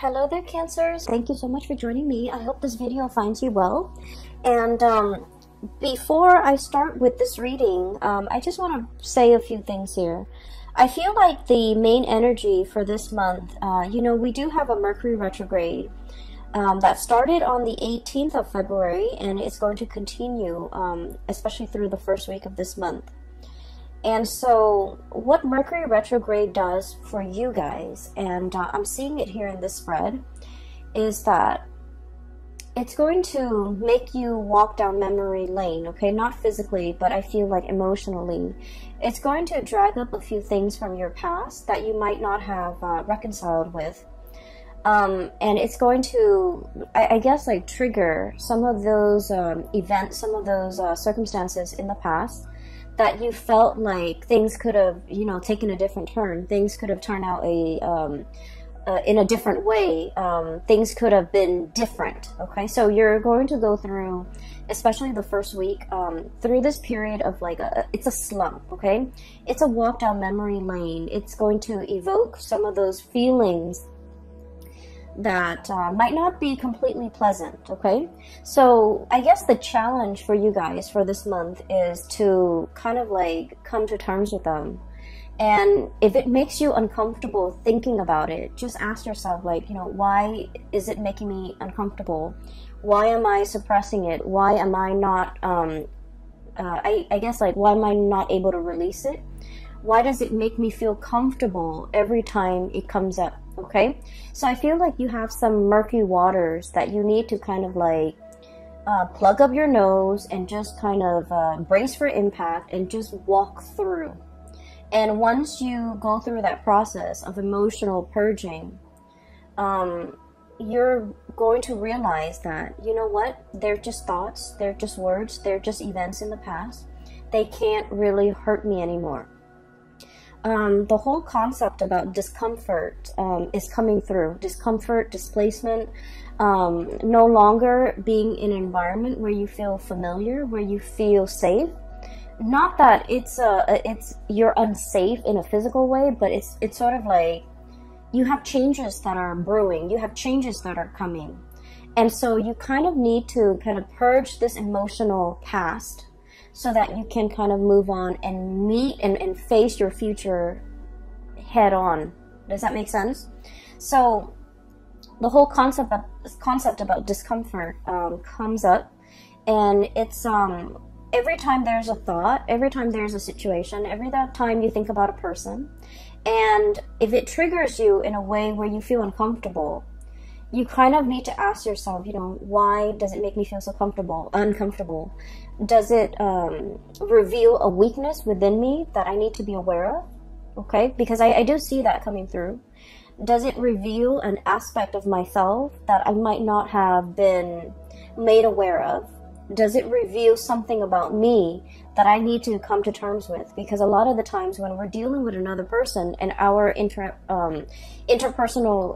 Hello there, Cancers. Thank you so much for joining me. I hope this video finds you well. And before I start with this reading, I just want to say a few things here. I feel like the main energy for this month, you know, we do have a Mercury retrograde that started on the 18th of February, and it's going to continue, especially through the first week of this month. And so what Mercury retrograde does for you guys, and I'm seeing it here in this spread, is that it's going to make you walk down memory lane, okay? Not physically, but I feel like emotionally. It's going to drag up a few things from your past that you might not have reconciled with. And it's going to, I guess, like trigger some of those events, some of those circumstances in the past that you felt like things could have, you know, taken a different turn. Things could have turned out a, in a different way. Things could have been different, okay? So you're going to go through, especially the first week, through this period of like, it's a slump, okay? It's a walk down memory lane. It's going to evoke some of those feelings that might not be completely pleasant, okay? So I guess the challenge for you guys for this month is to kind of like come to terms with them. And if it makes you uncomfortable thinking about it, just ask yourself, like, you know, why is it making me uncomfortable? Why am I suppressing it? Why am I not, I guess, like, why am I not able to release it? Why does it make me feel comfortable every time it comes up? Okay, so I feel like you have some murky waters that you need to kind of like plug up your nose and just kind of brace for impact and just walk through. And once you go through that process of emotional purging, you're going to realize that, you know what, they're just thoughts, they're just words, they're just events in the past. They can't really hurt me anymore. The whole concept about discomfort is coming through. Discomfort, displacement, no longer being in an environment where you feel familiar, where you feel safe. Not that it's you're unsafe in a physical way, but it's sort of like you have changes that are brewing. You have changes that are coming. And so you kind of need to kind of purge this emotional past, so that you can kind of move on and meet and face your future head on. Does that make sense? So the whole concept about discomfort comes up, and it's every time there's a thought, every time there's a situation, every time you think about a person, and if it triggers you in a way where you feel uncomfortable, you kind of need to ask yourself, you know, why does it make me feel so uncomfortable? Does it reveal a weakness within me that I need to be aware of? Okay, because I do see that coming through. Does it reveal an aspect of myself that I might not have been made aware of? Does it reveal something about me that I need to come to terms with? Because a lot of the times when we're dealing with another person and our interpersonal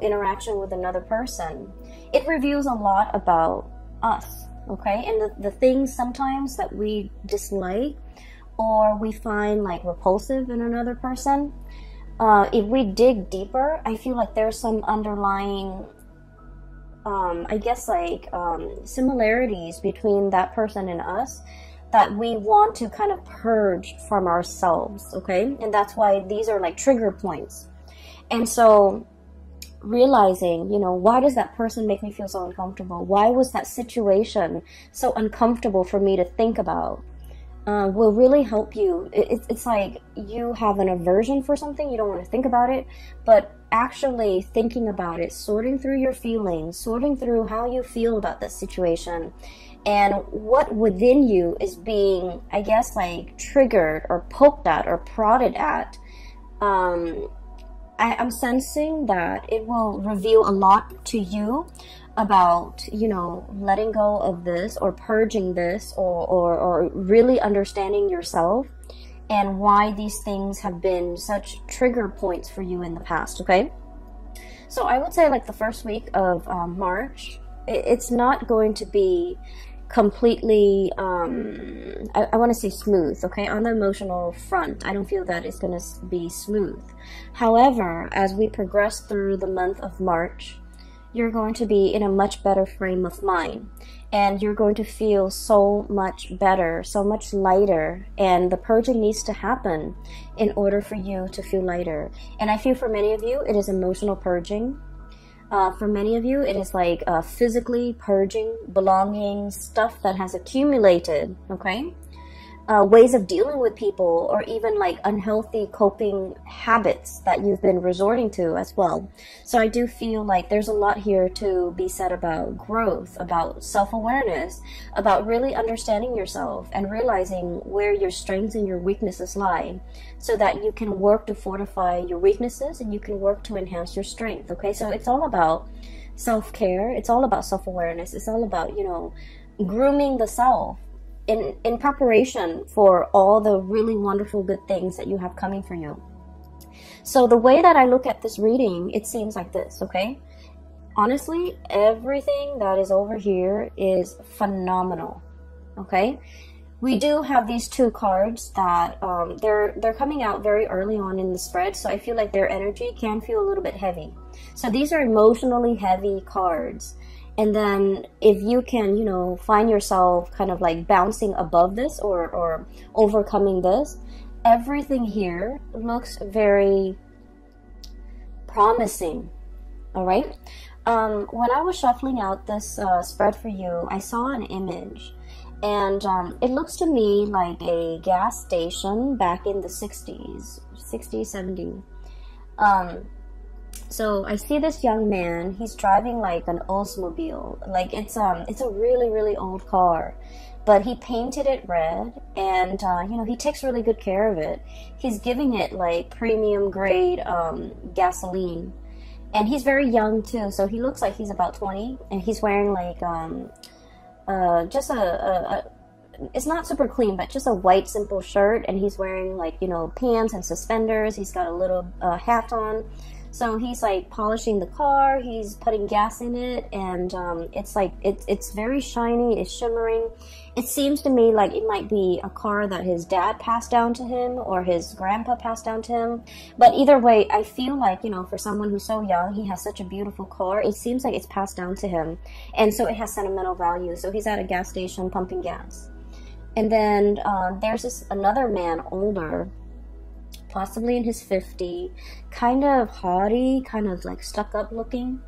interaction with another person, it reveals a lot about us, okay? And the things sometimes that we dislike or we find like repulsive in another person, if we dig deeper, I feel like there's some underlying I guess like similarities between that person and us that we want to kind of purge from ourselves, okay? And that's why these are like trigger points. And so realizing, you know, why does that person make me feel so uncomfortable? Why was that situation so uncomfortable for me to think about? Will really help you. It's like you have an aversion for something, you don't want to think about it, but actually thinking about it, sorting through your feelings, sorting through how you feel about that situation, and what within you is being, I guess, like triggered or poked at or prodded at, I'm sensing that it will reveal a lot to you about, you know, letting go of this or purging this or really understanding yourself and why these things have been such trigger points for you in the past, okay? So I would say like the first week of March, it's not going to be completely, I want to say smooth, okay? On the emotional front, I don't feel that it's going to be smooth. However, as we progress through the month of March, you're going to be in a much better frame of mind, and you're going to feel so much better, so much lighter. And the purging needs to happen in order for you to feel lighter. And I feel for many of you, it is emotional purging. For many of you, it is like physically purging belongings, stuff that has accumulated, okay? Ways of dealing with people, or even like unhealthy coping habits that you've been resorting to as well. So I do feel like there's a lot here to be said about growth, about self-awareness, about really understanding yourself and realizing where your strengths and your weaknesses lie, so that you can work to fortify your weaknesses and you can work to enhance your strength, okay? So it's all about self-care, it's all about self-awareness, it's all about, you know, grooming the self in preparation for all the really wonderful good things that you have coming for you. So the way that I look at this reading, it seems like this, okay? Honestly, everything that is over here is phenomenal, okay? We do have these two cards that they're coming out very early on in the spread, so I feel like their energy can feel a little bit heavy. So these are emotionally heavy cards. And then if you can, you know, find yourself kind of like bouncing above this or overcoming this, everything here looks very promising, all right? When I was shuffling out this spread for you, I saw an image. And it looks to me like a gas station back in the 60s, 70s. So I see this young man, he's driving like an Oldsmobile, like it's a really, really old car, but he painted it red, and you know, he takes really good care of it. He's giving it like premium grade gasoline, and he's very young too, so he looks like he's about 20, and he's wearing like just it's not super clean, but just a white simple shirt, and he's wearing like, you know, pants and suspenders. He's got a little hat on. So he's like polishing the car, he's putting gas in it, and it's like, it's very shiny, it's shimmering. It seems to me like it might be a car that his dad passed down to him, or his grandpa passed down to him. But either way, I feel like, you know, for someone who's so young, he has such a beautiful car, it seems like it's passed down to him. And so it has sentimental value. So he's at a gas station pumping gas. And then there's this another man, older, possibly in his 50s, kind of haughty, kind of like stuck up looking.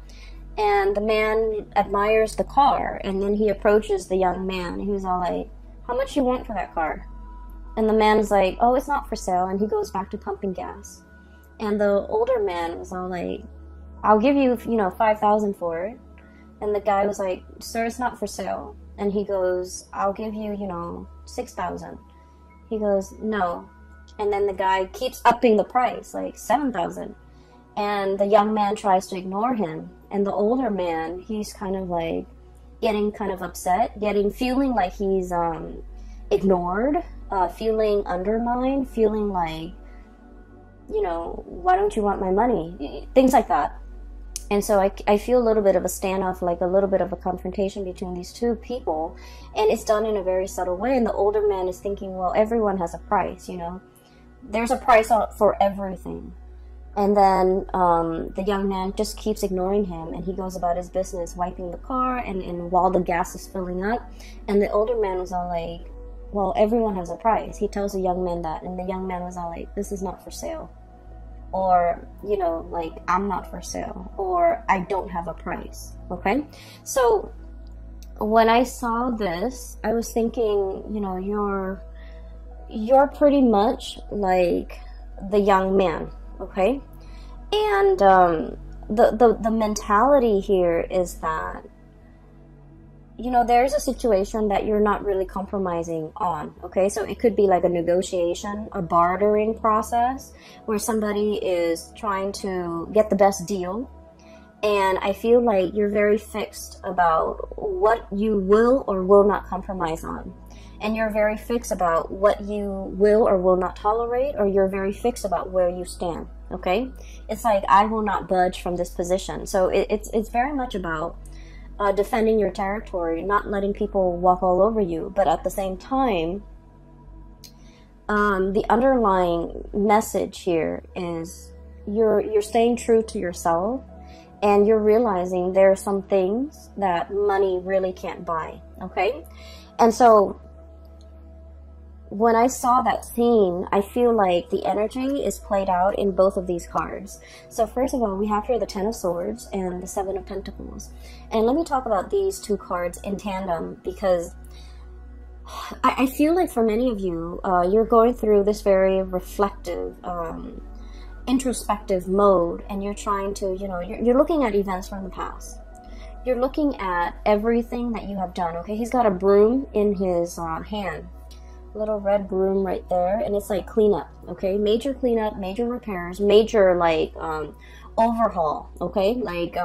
And the man admires the car, and then he approaches the young man. He was all like, "How much you want for that car?" And the man's like, "Oh, it's not for sale." And he goes back to pumping gas. And the older man was all like, "I'll give you, you know, 5,000 for it." And the guy was like, "Sir, it's not for sale." And he goes, "I'll give you, you know, 6,000. He goes, "No." And then the guy keeps upping the price, like 7,000. And the young man tries to ignore him. And the older man, he's kind of like getting kind of upset, feeling like he's ignored, feeling undermined, feeling like, you know, why don't you want my money? Things like that. And so I feel a little bit of a standoff, like a little bit of a confrontation between these two people. And it's done in a very subtle way. And the older man is thinking, well, everyone has a price, you know. There's a price for everything. And then the young man just keeps ignoring him, and he goes about his business wiping the car, and while the gas is filling up. And the older man was all like, well, everyone has a price. He tells the young man that, and the young man was all like, this is not for sale, or, you know, like, I'm not for sale, or I don't have a price, okay? So when I saw this, I was thinking, you know, you're pretty much like the young man, okay? And the mentality here is that, you know, there's a situation that you're not really compromising on, okay? So it could be like a negotiation, a bartering process, where somebody is trying to get the best deal. And I feel like you're very fixed about what you will or will not compromise on. And you're very fixed about what you will or will not tolerate, or you're very fixed about where you stand, okay? It's like, I will not budge from this position. So it's very much about defending your territory, not letting people walk all over you. But at the same time, the underlying message here is you're staying true to yourself, and you're realizing there are some things that money really can't buy, okay? And so when I saw that scene, I feel like the energy is played out in both of these cards. So first of all, we have here the Ten of Swords and the Seven of Pentacles. And let me talk about these two cards in tandem, because I feel like for many of you, you're going through this very reflective, introspective mode, and you're trying to, you know, you're looking at events from the past. You're looking at everything that you have done, okay? He's got a broom in his hand, little red broom right there, and it's like cleanup, okay? Major cleanup, major repairs, major, like, overhaul, okay? Like,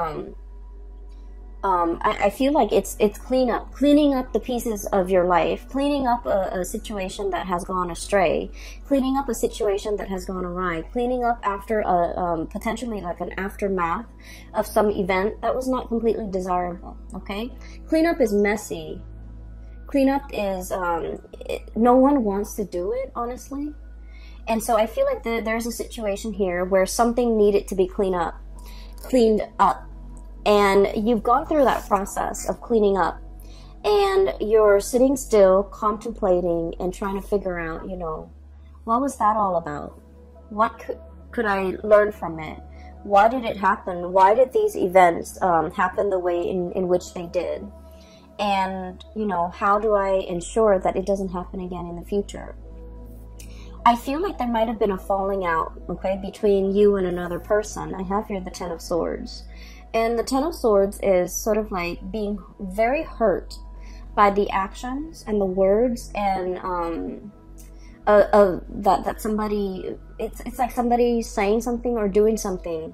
I feel like it's cleanup, cleaning up the pieces of your life, cleaning up a situation that has gone astray, cleaning up a situation that has gone awry, cleaning up after a, potentially like an aftermath of some event that was not completely desirable, okay? Cleanup is messy. Cleanup is, no one wants to do it, honestly. And so I feel like there's a situation here where something needed to be cleaned up. And you've gone through that process of cleaning up, and you're sitting still, contemplating and trying to figure out, you know, what was that all about? What could I learn from it? Why did it happen? Why did these events happen the way in which they did? And, you know, how do I ensure that it doesn't happen again in the future? I feel like there might have been a falling out, okay, between you and another person. I have here the Ten of Swords. And the Ten of Swords is sort of like being very hurt by the actions and the words and that somebody, it's like somebody saying something or doing something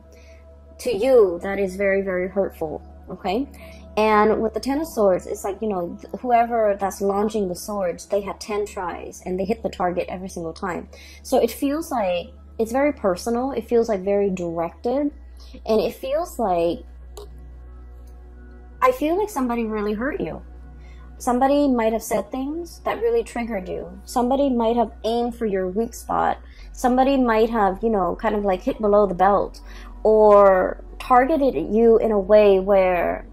to you that is very, very hurtful, okay? And with the Ten of Swords, it's like, you know, whoever that's launching the swords, they had 10 tries and they hit the target every single time. So it feels like it's very personal. It feels like very directed. And it feels like, I feel like somebody really hurt you. Somebody might have said things that really triggered you. Somebody might have aimed for your weak spot. Somebody might have, you know, kind of like hit below the belt or targeted you in a way where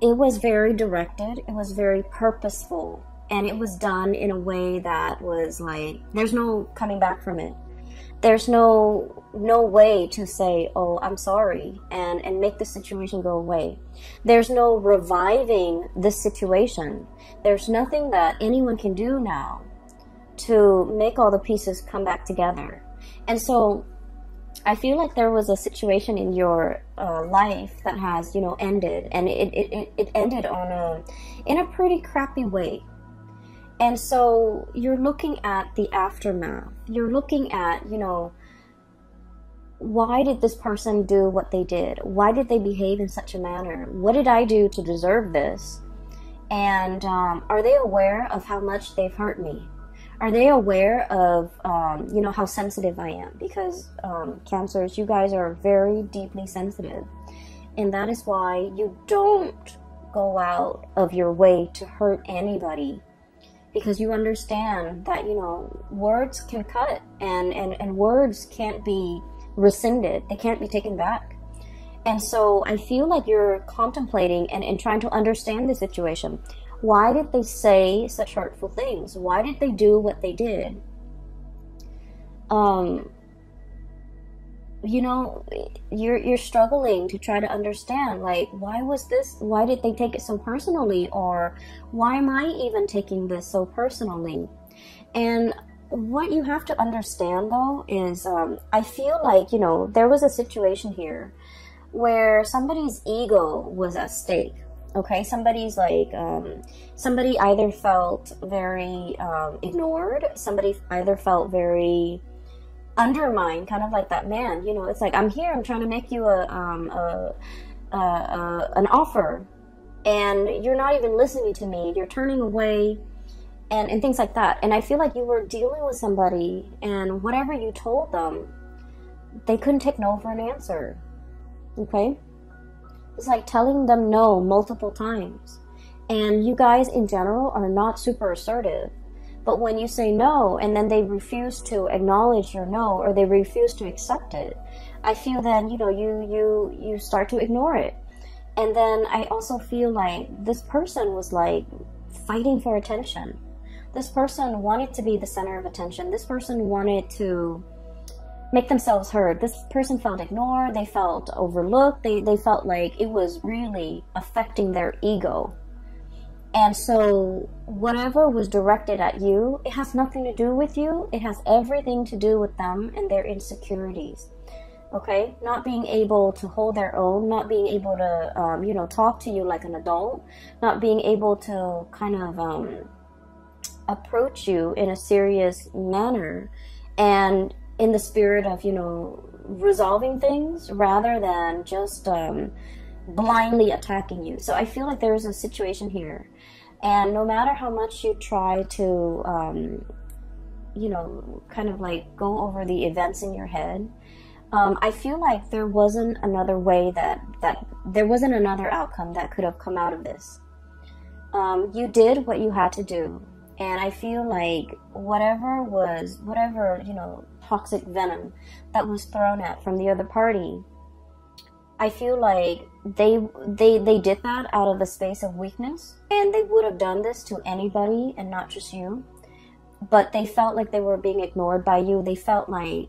it was very directed, it was very purposeful, and it was done in a way that was like, there's no coming back from it. There's no way to say, oh, I'm sorry, and make the situation go away. There's no reviving this situation. There's nothing that anyone can do now to make all the pieces come back together. And so I feel like there was a situation in your life that has, you know, ended, and it ended on in a pretty crappy way. And so you're looking at the aftermath. You're looking at, you know, why did this person do what they did? Why did they behave in such a manner? What did I do to deserve this? And are they aware of how much they've hurt me? Are they aware of, you know, how sensitive I am? Because Cancers, you guys are very deeply sensitive. And that is why you don't go out of your way to hurt anybody. Because you understand that, you know, words can cut, and words can't be rescinded. They can't be taken back. And so I feel like you're contemplating and trying to understand the situation. Why did they say such hurtful things? Why did they do what they did? You know, you're struggling to try to understand, like, why was this, why did they take it so personally, or why am I even taking this so personally? And what you have to understand, though, is I feel like, you know, there was a situation here where somebody's ego was at stake, okay? Somebody's like, somebody either felt very ignored, somebody either felt very undermine, kind of like that man, you know, it's like, I'm here, I'm trying to make you an offer, and you're not even listening to me, you're turning away, and things like that. And I feel like you were dealing with somebody, and whatever you told them, they couldn't take no for an answer, okay? It's like telling them no multiple times, and you guys in general are not super assertive. But when you say no, and then they refuse to acknowledge your no, or they refuse to accept it, I feel then, you know, you start to ignore it. And then I also feel like this person was like fighting for attention. This person wanted to be the center of attention. This person wanted to make themselves heard. This person felt ignored. They felt overlooked. They felt like it was really affecting their ego. And so whatever was directed at you, it has nothing to do with you. It has everything to do with them and their insecurities. Okay? Not being able to hold their own, not being able to, you know, talk to you like an adult, not being able to kind of approach you in a serious manner and in the spirit of, you know, resolving things rather than just blindly attacking you. So I feel like there is a situation here, and no matter how much you try to, you know, kind of like go over the events in your head, I feel like there wasn't another way that there wasn't another outcome that could have come out of this. You did what you had to do. And I feel like whatever, you know, toxic venom that was thrown at from the other party, I feel like they did that out of a space of weakness. And they would have done this to anybody and not just you. But they felt like they were being ignored by you. They felt like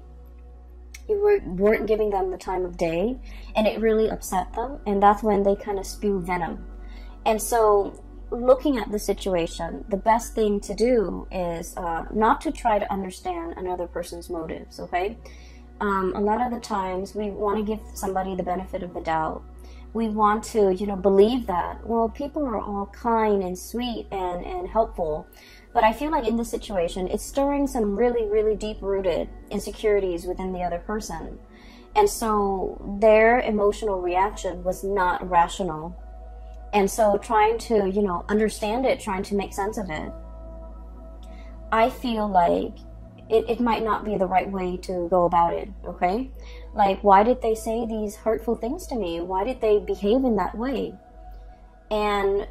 you weren't giving them the time of day. And it really upset them. And that's when they kind of spew venom. And so, looking at the situation, the best thing to do is not to try to understand another person's motives, okay? A lot of the times we want to give somebody the benefit of the doubt. We want to, you know, believe that, well, people are all kind and sweet and helpful. But I feel like in this situation, it's stirring some really, really deep-rooted insecurities within the other person. And so their emotional reaction was not rational. And so trying to, you know, understand it, trying to make sense of it, I feel like it might not be the right way to go about it, okay? Like, why did they say these hurtful things to me? Why did they behave in that way? And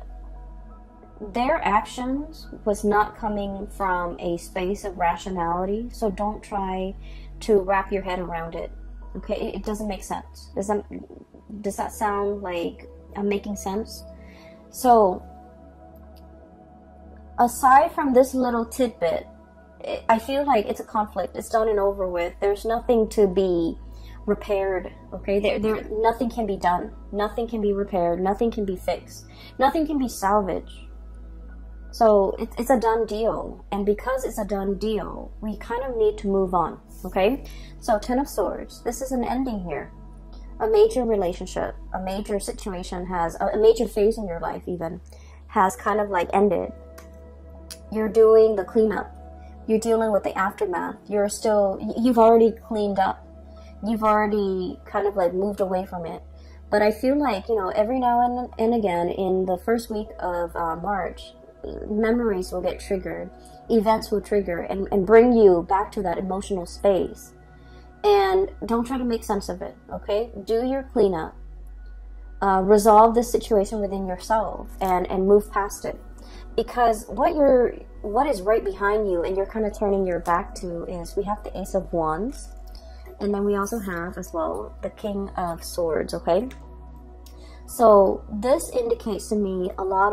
their actions was not coming from a space of rationality, so don't try to wrap your head around it, okay? It doesn't make sense. Does that sound like I'm making sense? So aside from this little tidbit, I feel like it's a conflict. It's done and over with. There's nothing to be repaired, okay? There nothing can be done. Nothing can be repaired. Nothing can be fixed. Nothing can be salvaged. So it's a done deal. And because it's a done deal, we kind of need to move on, okay? So 10 of Swords. This is an ending here. A major relationship, a major situation has, a major phase in your life even, has kind of like ended. You're doing the cleanup. You're dealing with the aftermath. You've already cleaned up. You've already kind of like moved away from it. But I feel like, you know, every now and again in the first week of March, memories will get triggered. Events will trigger and bring you back to that emotional space. And don't try to make sense of it, okay? Do your cleanup. Resolve this situation within yourself and move past it. Because what is right behind you and you're kind of turning your back to is, we have the Ace of Wands. And then we also have as well the King of Swords, okay? So this indicates to me a lot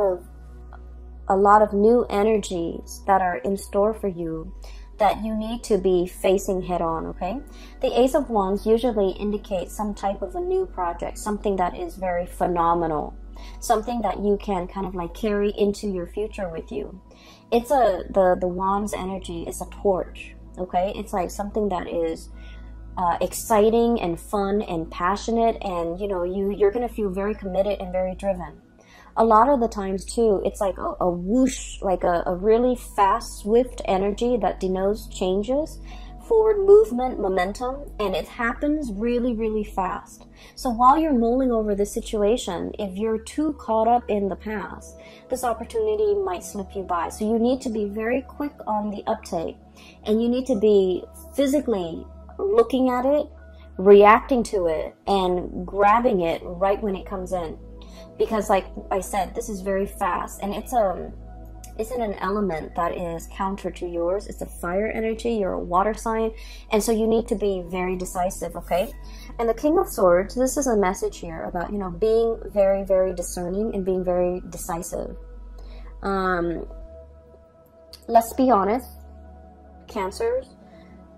of new energies that are in store for you, that you need to be facing head on, okay? The Ace of Wands usually indicates some type of a new project, something that is very phenomenal, something that you can kind of like carry into your future with you. It's the Wands energy is a torch, okay? It's like something that is exciting and fun and passionate, and you know, you're gonna feel very committed and very driven. A lot of the times, too, it's like a whoosh, like a really fast, swift energy that denotes changes, forward movement, momentum, and it happens really, really fast. So while you're mulling over this situation, if you're too caught up in the past, this opportunity might slip you by. So you need to be very quick on the uptake, and you need to be physically looking at it, reacting to it, and grabbing it right when it comes in. Because like I said, this is very fast, and it's isn't an element that is counter to yours. It's a fire energy, you're a water sign, and so you need to be very decisive, okay? And the King of Swords, this is a message here about, you know, being very, very discerning and being very decisive. Let's be honest, Cancers,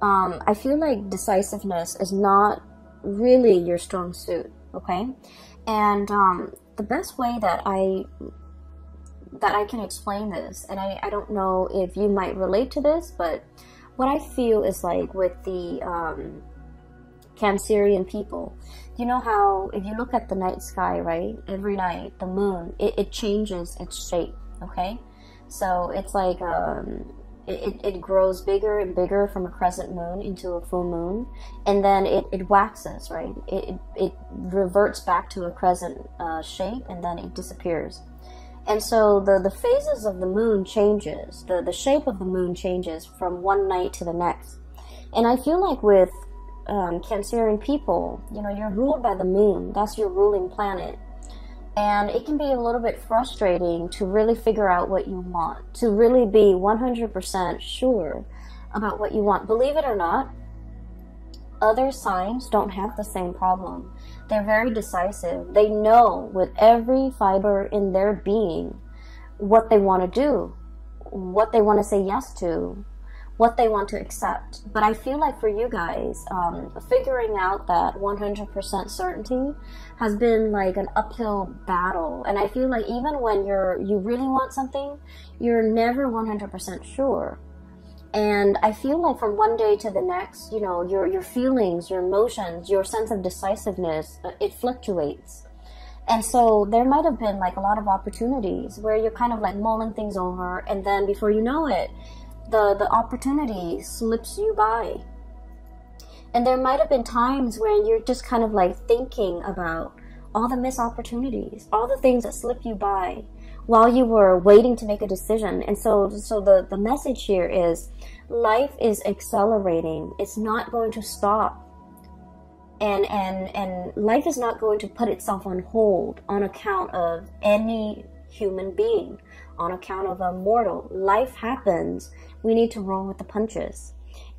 I feel like decisiveness is not really your strong suit, okay? And the best way that I can explain this, and I don't know if you might relate to this, but what I feel is like with the Cancerian people, you know how if you look at the night sky, right, every night the moon, it changes its shape, okay? So it's like it grows bigger and bigger from a crescent moon into a full moon, and then it waxes, right? It reverts back to a crescent shape, and then it disappears. And so the phases of the moon changes, the shape of the moon changes from one night to the next. And I feel like with Cancerian people, you know, you're ruled by the moon. That's your ruling planet. And it can be a little bit frustrating to really figure out what you want, to really be 100% sure about what you want. Believe it or not, other signs don't have the same problem. They're very decisive. They know with every fiber in their being what they want to do, what they want to say yes to, what they want to accept. But I feel like for you guys, figuring out that 100% certainty has been like an uphill battle. And I feel like even when you really want something, you're never 100% sure. And I feel like from one day to the next, you know, your feelings, your emotions, your sense of decisiveness, it fluctuates. And so there might have been like a lot of opportunities where you're kind of like mulling things over, and then before you know it, the opportunity slips you by. And there might have been times where you're just kind of like thinking about all the missed opportunities, all the things that slip you by while you were waiting to make a decision. And so the message here is life is accelerating. It's not going to stop. And life is not going to put itself on hold on account of any human being, on account of a mortal. Life happens. We need to roll with the punches.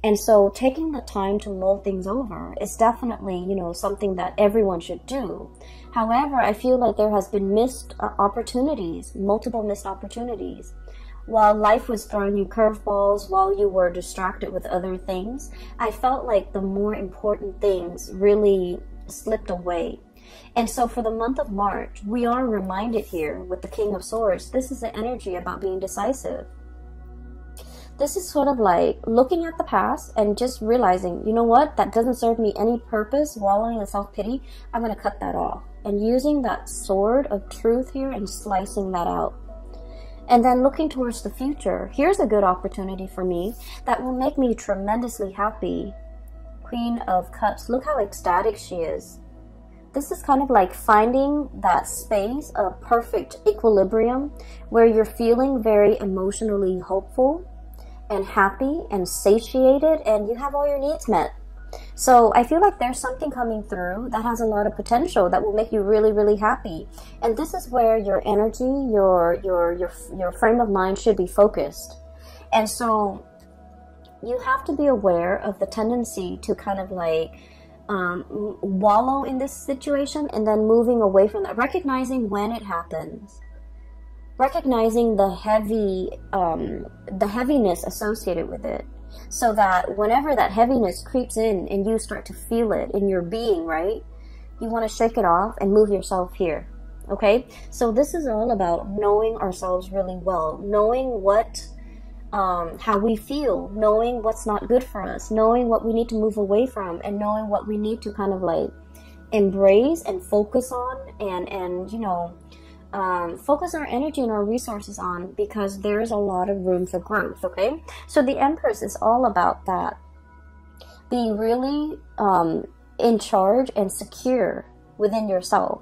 And so taking the time to mull things over is definitely, you know, something that everyone should do. However, I feel like there has been missed opportunities, multiple missed opportunities. While life was throwing you curveballs, while you were distracted with other things, I felt like the more important things really slipped away. And so for the month of March, we are reminded here with the King of Swords, this is the energy about being decisive. This is sort of like looking at the past and just realizing, you know what, that doesn't serve me any purpose, wallowing in self-pity, I'm going to cut that off. And using that sword of truth here and slicing that out. And then looking towards the future, here's a good opportunity for me that will make me tremendously happy. Queen of Cups, look how ecstatic she is. This is kind of like finding that space of perfect equilibrium where you're feeling very emotionally hopeful and happy and satiated, and you have all your needs met. So I feel like there's something coming through that has a lot of potential that will make you really, really happy. And this is where your energy, your frame of mind should be focused. And so you have to be aware of the tendency to kind of like wallow in this situation and then moving away from that, recognizing when it happens, recognizing the heaviness associated with it, so that whenever that heaviness creeps in and you start to feel it in your being, right, you want to shake it off and move yourself here, okay? So this is all about knowing ourselves really well, knowing what how we feel, knowing what's not good for us, knowing what we need to move away from, and knowing what we need to kind of like embrace and focus on, and you know, focus our energy and our resources on, because there's a lot of room for growth, okay? So the Empress is all about that, being really in charge and secure within yourself.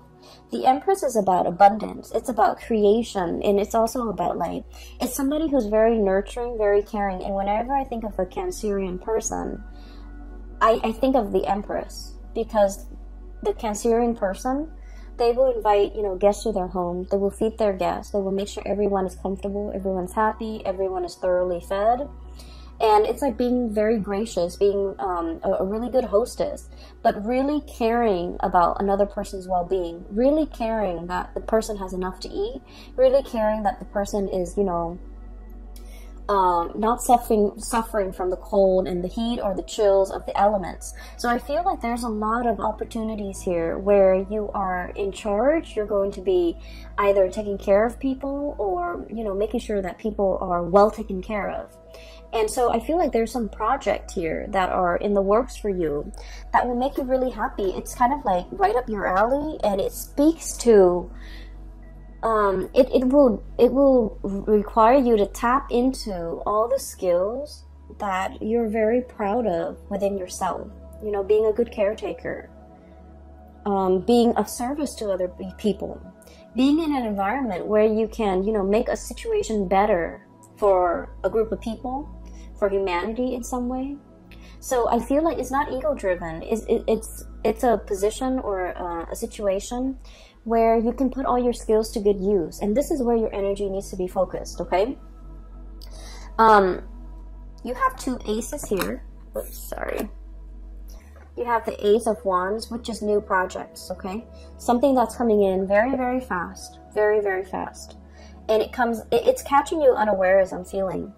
The Empress is about abundance, it's about creation, and it's also about like, it's somebody who's very nurturing, very caring, and whenever I think of a Cancerian person, I think of the Empress, because the Cancerian person, They will invite, guests to their home. They will feed their guests. They will make sure everyone is comfortable, everyone's happy, everyone is thoroughly fed. And it's like being very gracious, being a really good hostess, but really caring about another person's well-being, really caring that the person has enough to eat, really caring that the person is, not suffering from the cold and the heat or the chills of the elements. So I feel like there's a lot of opportunities here where you are in charge. You're going to be either taking care of people or, making sure that people are well taken care of. And so I feel like there's some project here that are in the works for you that will make you really happy. It's kind of like right up your alley, and it speaks to it will require you to tap into all the skills that you're very proud of within yourself. Being a good caretaker, being of service to other people, being in an environment where you can, make a situation better for a group of people, for humanity in some way. So I feel like it's not ego-driven. It's a position or a situation where you can put all your skills to good use. And this is where your energy needs to be focused, okay? You have two aces here. Oops, sorry. You have the Ace of Wands, which is new projects, okay? Something that's coming in very, very fast. Very, very fast. And it's catching you unaware, as I'm feeling.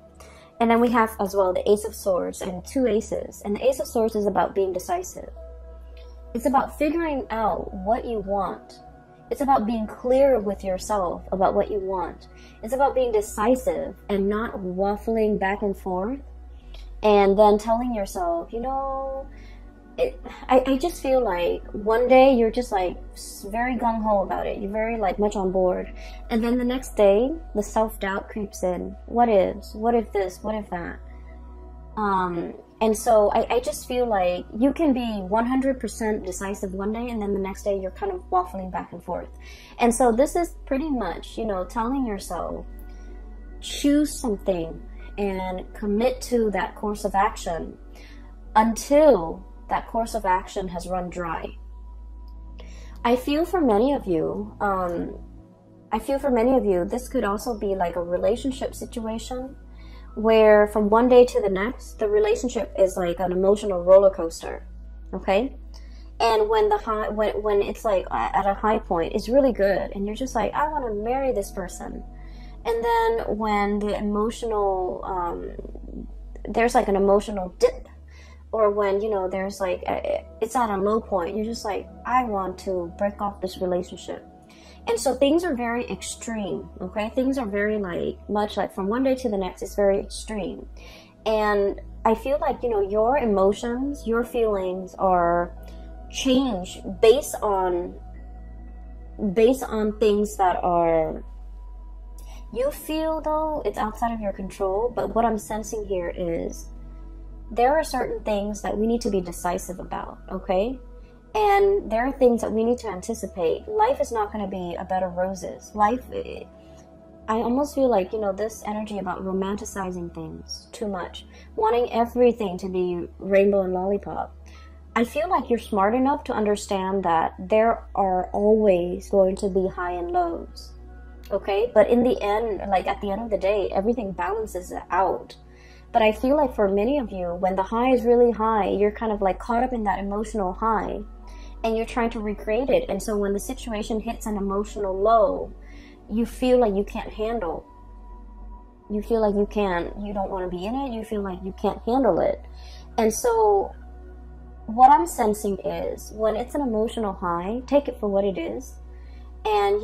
And then we have as well the Ace of Swords and two aces. And the Ace of Swords is about being decisive. It's about figuring out what you want. It's about being clear with yourself about what you want. It's about being decisive and not waffling back and forth. And then telling yourself, I just feel like one day you're just like very gung-ho about it. You're very much on board. And then the next day, the self-doubt creeps in. What ifs? What if this? What if that? And so I just feel like you can be 100% decisive one day, and then the next day you're kind of waffling back and forth. And so this is pretty much, telling yourself, choose something and commit to that course of action until that course of action has run dry. I feel for many of you, this could also be like a relationship situation, where from one day to the next, the relationship is like an emotional roller coaster, okay? And when it's like at a high point, it's really good, and you're just like, I want to marry this person. And then when the emotional, there's like an emotional dip, or when, there's like, it's at a low point, you're just like, I want to break off this relationship. And so things are very extreme, okay? Things are very much like from one day to the next, it's very extreme. And I feel like, your emotions, your feelings are changed based on things that are, you feel though it's outside of your control. But what I'm sensing here is there are certain things that we need to be decisive about, okay? And there are things that we need to anticipate. Life is not going to be a bed of roses. Life, I almost feel like, this energy about romanticizing things too much. Wanting everything to be rainbow and lollipop. I feel like you're smart enough to understand that there are always going to be high and lows. Okay? But in the end, at the end of the day, everything balances out. But I feel like for many of you, when the high is really high, you're kind of caught up in that emotional high. And you're trying to recreate it. And so when the situation hits an emotional low, you feel like you can't handle. You feel like you don't want to be in it. You feel like you can't handle it. And so what I'm sensing is when it's an emotional high, take it for what it is. And,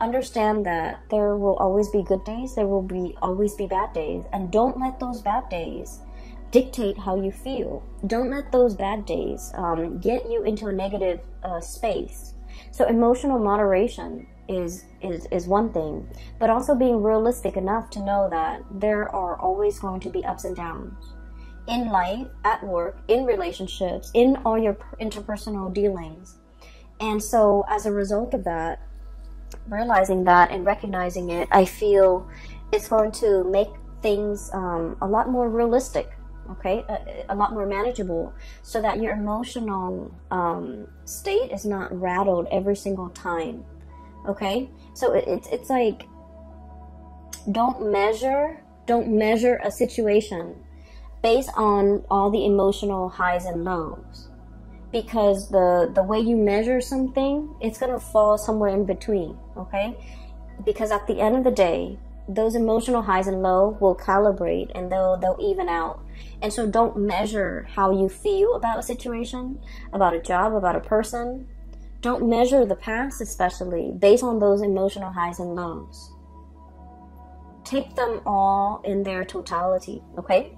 understand that there will always be good days. There will always be bad days. And don't let those bad days dictate how you feel. Don't let those bad days get you into a negative space. So emotional moderation is one thing, but also being realistic enough to know that there are always going to be ups and downs in life, at work, in relationships, in all your interpersonal dealings. And so as a result of that, realizing that and recognizing it, I feel it's going to make things a lot more realistic. okay, a lot more manageable, so that your emotional state is not rattled every single time, okay? So it's like, don't measure a situation based on all the emotional highs and lows, because the way you measure something, it's gonna fall somewhere in between, okay? Because at the end of the day, those emotional highs and lows will calibrate and they'll even out. And so don't measure how you feel about a situation, about a job, about a person. Don't measure the past, especially, based on those emotional highs and lows. Take them all in their totality, okay?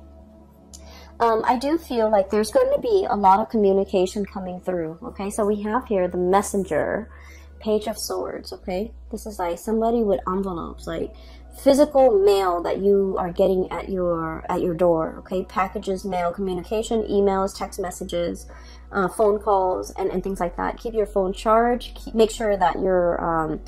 I do feel like there's going to be a lot of communication coming through, okay? So we have here the messenger, Page of Swords, okay? This is like somebody with envelopes, like physical mail that you are getting at your door, okay? Packages, mail, communication, emails, text messages, phone calls, and things like that. Keep your phone charged. Make sure that your